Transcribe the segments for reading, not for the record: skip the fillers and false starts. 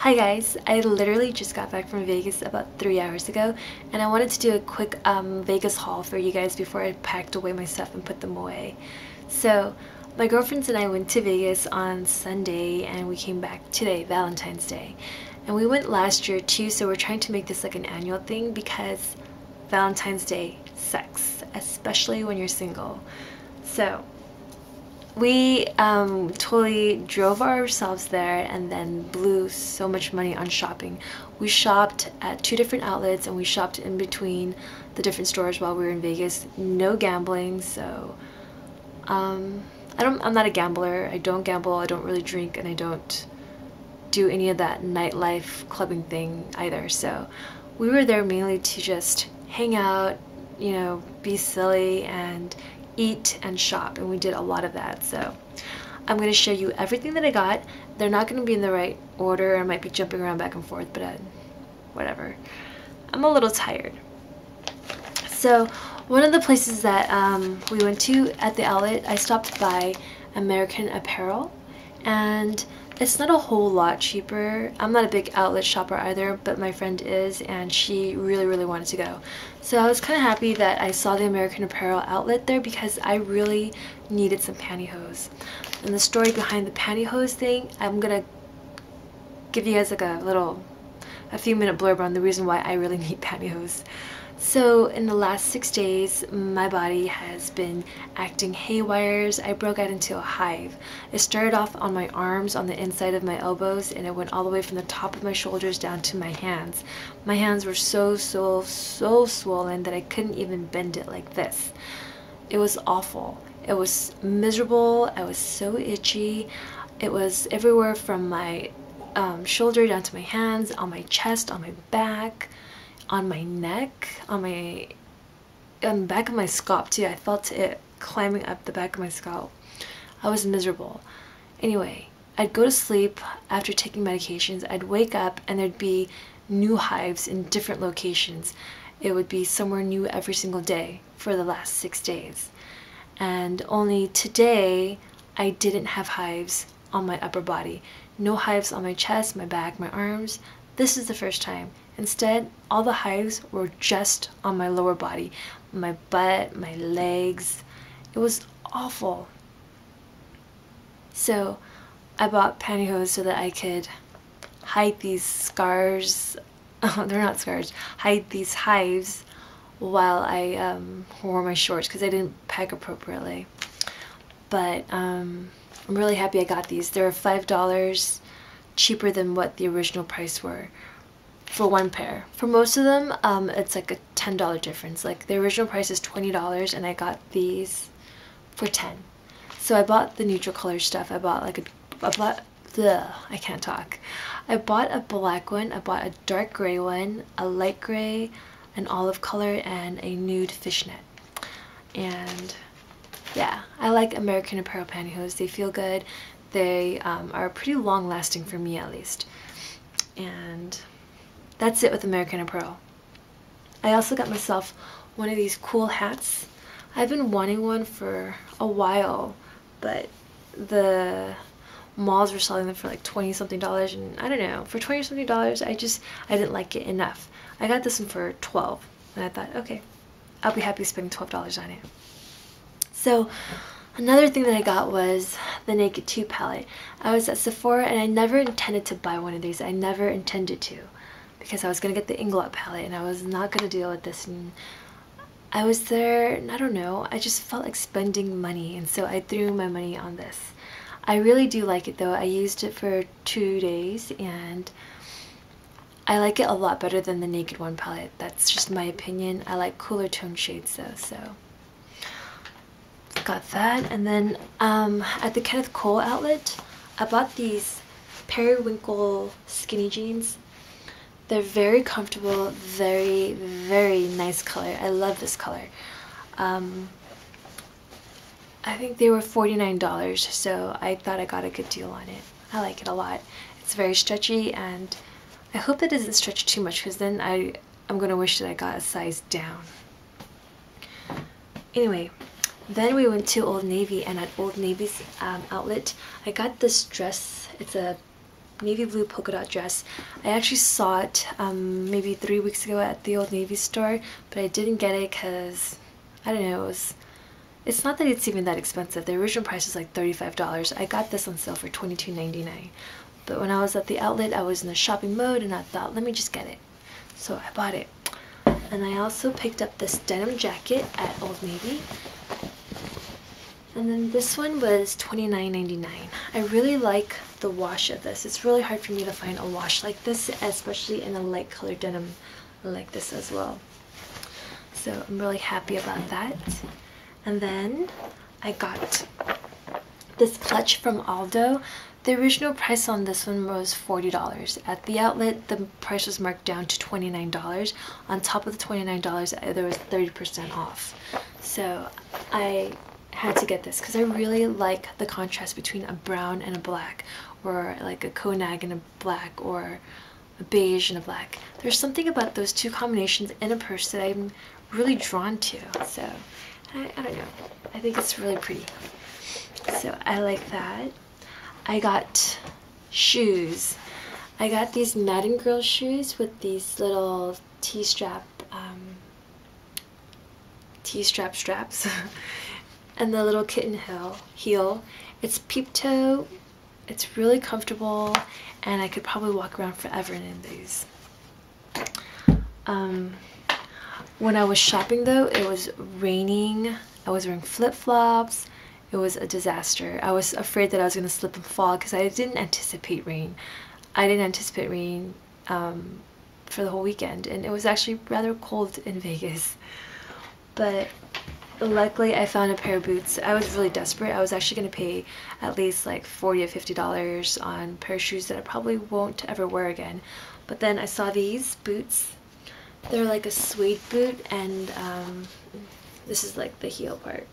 Hi guys, I literally just got back from Vegas about 3 hours ago, and I wanted to do a quick Vegas haul for you guys before I packed away my stuff and put them away. So my girlfriends and I went to Vegas on Sunday and we came back today, Valentine's Day. And we went last year too, so we're trying to make this like an annual thing because Valentine's Day sucks, especially when you're single. So we totally drove ourselves there and then blew so much money on shopping. We shopped at two different outlets and we shopped in between the different stores while we were in Vegas. No gambling, so I'm not a gambler. I don't gamble, I don't really drink, and I don't do any of that nightlife clubbing thing either. So we were there mainly to just hang out, you know, be silly and eat and shop, and we did a lot of that. So I'm going to show you everything that I got. They're not going to be in the right order. I might be jumping around back and forth, but whatever. I'm a little tired. So one of the places that we went to at the outlet, I stopped by American Apparel, and it's not a whole lot cheaper. I'm not a big outlet shopper either, but my friend is, and she really wanted to go. So I was kind of happy that I saw the American Apparel outlet there because I really needed some pantyhose. And the story behind the pantyhose thing, I'm gonna give you guys like a few minute blurb on the reason why I really need pantyhose. So in the last 6 days, my body has been acting haywires. I broke out into a hive. It started off on my arms, on the inside of my elbows, and it went all the way from the top of my shoulders down to my hands. My hands were so swollen that I couldn't even bend it like this. It was awful. It was miserable. I was so itchy. It was everywhere from my shoulder down to my hands, on my chest, on my back, on my neck, on the back of my scalp too. I felt it climbing up the back of my scalp. I was miserable. Anyway, I'd go to sleep after taking medications. I'd wake up and there'd be new hives in different locations. It would be somewhere new every single day for the last 6 days. And only today I didn't have hives on my upper body. No hives on my chest, my back, my arms. This is the first time. Instead, all the hives were just on my lower body, my butt, my legs. It was awful. So I bought pantyhose so that I could hide these scars. They're not scars. Hide these hives while I wore my shorts because I didn't pack appropriately. But I'm really happy I got these. They're $5 cheaper than what the original price were. For one pair. For most of them, it's like a $10 difference. Like the original price is $20 and I got these for $10. So I bought the neutral color stuff. I bought like I bought a black one, I bought a dark gray one, a light gray, an olive color, and a nude fishnet. And yeah, I like American Apparel pantyhose. They feel good. They are pretty long lasting for me at least. And that's it with American Apparel. I also got myself one of these cool hats. I've been wanting one for a while, but the malls were selling them for like $20 something, and I don't know, for $20 something, I didn't like it enough. I got this one for $12, and I thought, okay, I'll be happy spending $12 on it. So another thing that I got was the Naked 2 palette. I was at Sephora and I never intended to buy one of these. I never intended to, because I was going to get the Inglot palette and I was not going to deal with this. And I was there and I don't know, I just felt like spending money, and so I threw my money on this. I really do like it though. I used it for 2 days and I like it a lot better than the Naked 1 palette. That's just my opinion. I like cooler tone shades though, so got that. And then at the Kenneth Cole outlet, I bought these periwinkle skinny jeans. They're very comfortable, very nice color. I love this color. I think they were $49, so I thought I got a good deal on it. I like it a lot. It's very stretchy, and I hope it doesn't stretch too much because then I'm going to wish that I got a size down. Anyway, then we went to Old Navy, and at Old Navy's outlet, I got this dress. It's a navy blue polka dot dress. I actually saw it maybe 3 weeks ago at the Old Navy store, but I didn't get it because, I don't know, it's not that it's even that expensive. The original price was like $35. I got this on sale for $22.99. But when I was at the outlet, I was in the shopping mode and I thought, let me just get it. So I bought it. And I also picked up this denim jacket at Old Navy. And then this one was $29.99. I really like the wash of this. It's really hard for me to find a wash like this, especially in a light colored denim like this as well. So I'm really happy about that. And then I got this clutch from Aldo. The original price on this one was $40. At the outlet, the price was marked down to $29. On top of the $29, there was 30% off. So I had to get this because I really like the contrast between a brown and a black, or like a Konag and a black, or a beige and a black. There's something about those two combinations in a purse that I'm really drawn to. So I don't know, I think it's really pretty, so I like that. I got shoes. I got these Madden Girl shoes with these little T-strap straps. And the little kitten heel. It's peep toe. It's really comfortable, and I could probably walk around forever in these. When I was shopping though, it was raining. I was wearing flip-flops. It was a disaster. I was afraid that I was going to slip and fall because I didn't anticipate rain. I didn't anticipate rain for the whole weekend, and it was actually rather cold in Vegas. But luckily, I found a pair of boots. I was really desperate. I was actually going to pay at least like $40 or $50 on a pair of shoes that I probably won't ever wear again. But then I saw these boots. They're like a suede boot, and this is like the heel part.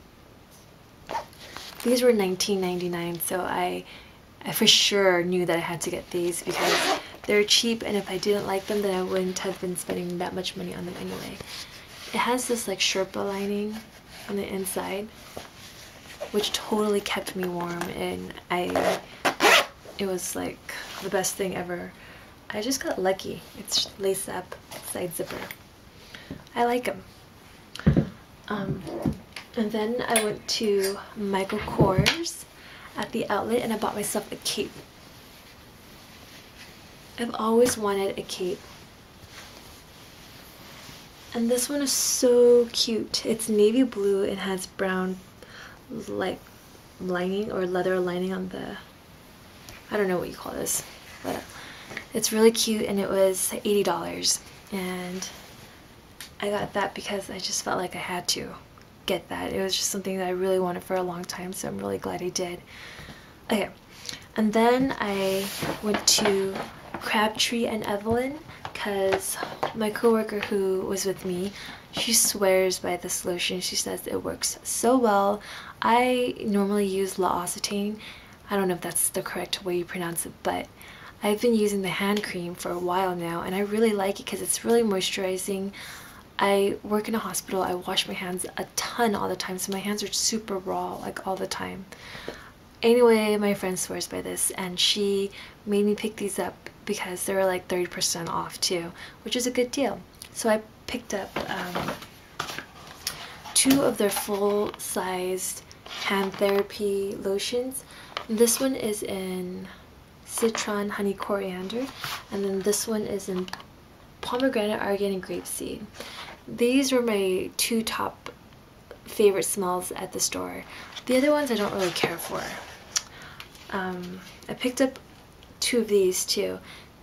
These were $19.99, so I for sure knew that I had to get these because they're cheap, and if I didn't like them, then I wouldn't have been spending that much money on them anyway. It has this like Sherpa lining on the inside, which totally kept me warm, and it was like the best thing ever. I just got lucky. It's lace up, side zipper. I like them. And then I went to Michael Kors at the outlet, and I bought myself a cape. I've always wanted a cape. And this one is so cute. It's navy blue and has brown like lining or leather lining on the, I don't know what you call this, but it's really cute, and it was $80, and I got that because I just felt like I had to get that. It was just something that I really wanted for a long time, so I'm really glad I did. Okay, and then I went to Crabtree and Evelyn because my coworker who was with me, she swears by this lotion. She says it works so well. I normally use L'Occitane. I don't know if that's the correct way you pronounce it, but I've been using the hand cream for a while now, and I really like it because it's really moisturizing. I work in a hospital. I wash my hands a ton all the time, so my hands are super raw, like all the time. Anyway, my friend swears by this, and she made me pick these up because they were like 30% off too, which is a good deal. So I picked up two of their full-sized hand therapy lotions. This one is in citron, honey, coriander, and then this one is in pomegranate, argan, and grapeseed. These were my two top favorite smells at the store. The other ones I don't really care for. I picked up two of these too.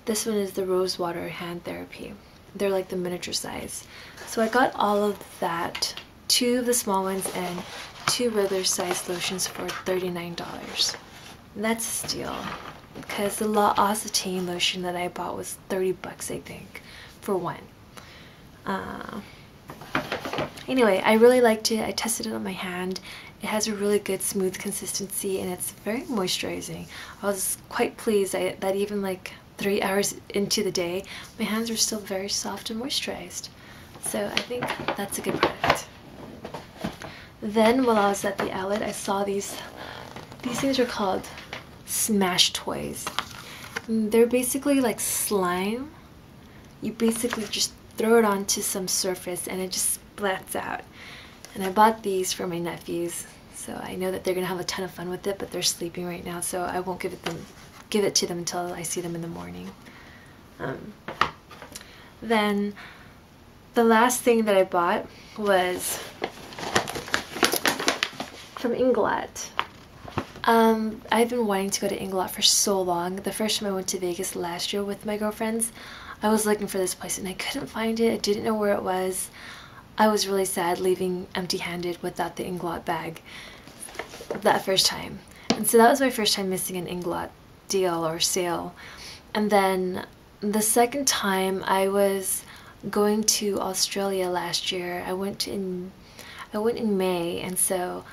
This one is the rose water hand therapy. They're like the miniature size. So I got all of that, two of the small ones and two regular sized lotions for $39. And that's a steal because the L'Occitane lotion that I bought was 30 bucks, I think, for one. Anyway, I really liked it. I tested it on my hand. It has a really good smooth consistency, and it's very moisturizing. I was quite pleased that even like 3 hours into the day, my hands were still very soft and moisturized. So I think that's a good product. Then while I was at the outlet, I saw these things are called Smash Toys. They're basically like slime. You basically just throw it onto some surface and it just splats out. And I bought these for my nephews, so I know that they're gonna have a ton of fun with it, but they're sleeping right now, so I won't give it to them until I see them in the morning. Then the last thing that I bought was from Inglot. I've been wanting to go to Inglot for so long. The first time I went to Vegas last year with my girlfriends, I was looking for this place and I couldn't find it. I didn't know where it was. I was really sad leaving empty-handed without the Inglot bag that first time. And so that was my first time missing an Inglot deal or sale. And then the second time I was going to Australia last year. I went in May, and so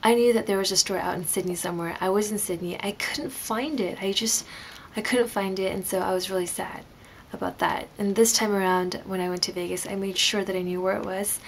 I knew that there was a store out in Sydney somewhere. I was in Sydney. I couldn't find it. I couldn't find it, and so I was really sad about that. And this time around, when I went to Vegas, I made sure that I knew where it was,